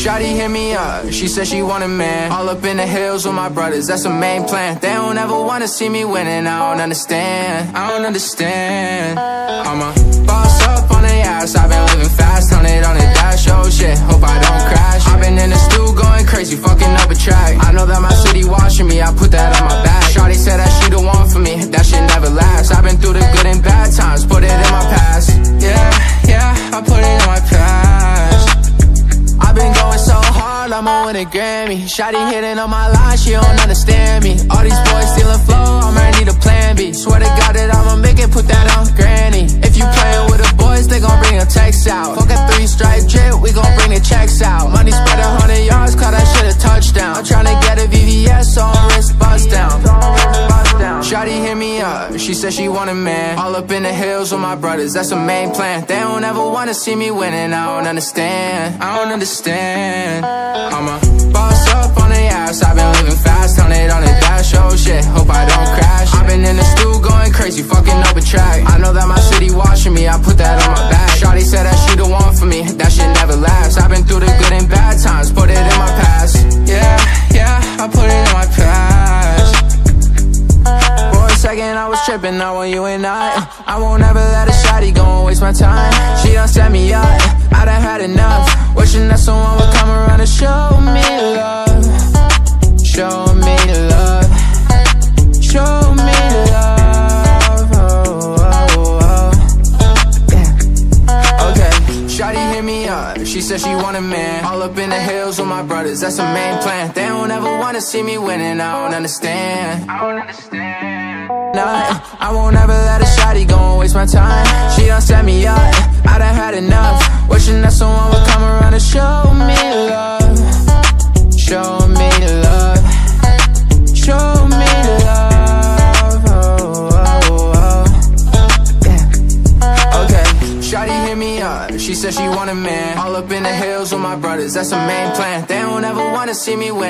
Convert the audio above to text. Shawty hit me up, she said she want a man. All up in the hills with my brothers, that's the main plan. They don't ever wanna see me winning, I don't understand, I don't understand. I'm a boss up on the ass, I've been living fast, on it dash, oh shit, hope I don't crash. I've been in the stew going crazy, fucking up a track. I know that my city watching me, I put that on my back. Shawty said that she the one for me, that shit never lasts. I've been through the good and bad times, put it in my past. Yeah, yeah, I put it in my past. I've been going so hard, I'ma win a Grammy. Shawty hitting on my line, she don't understand me. All these boys stealing flow, I might need a plan B. Swear to God that I'ma make it, put that on Granny. If you playin' with the boys, they gon' bring the texts out. Fuck a 3-stripe drip, we gon' bring the checks out. Money spread 100 yards, call that shit a touchdown. I'm tryna get a VVS, so I'm wrist bust down. Shawty hit me up, she said she want a man. All up in the hills with my brothers, that's the main plan. They don't ever wanna see me winning, I don't understand, I don't understand. I'm a boss up on the ass, I've been living fast, on it dash, oh shit, hope I don't crash. I've been in the stew going crazy, fucking up a track. I know that my city watching me, I put that on my back. Shawty said that she the one for me, that shit never lasts. I've been through the good and bad times, put it in my past. Yeah, yeah, I put it in my past. Second I was tripping, now on you and I won't ever let a shawty go and waste my time. She done set me up, I done had enough. Wishing that someone would come around and show me love. Show me love. Show me love. Oh, oh, oh. Yeah. Okay, shawty hit me up, she said she want a man. All up in the hills with my brothers, that's the main plan. They don't ever wanna see me winning, I don't understand, I don't understand. I won't ever let a shawty go and waste my time. She done set me up, I done had enough. Wishing that someone would come around and show me love. Show me love. Show me love. Oh, oh, oh. Yeah. Okay, shawty hit me up, she said she want a man. All up in the hills with my brothers, that's the main plan. They don't ever wanna see me winning.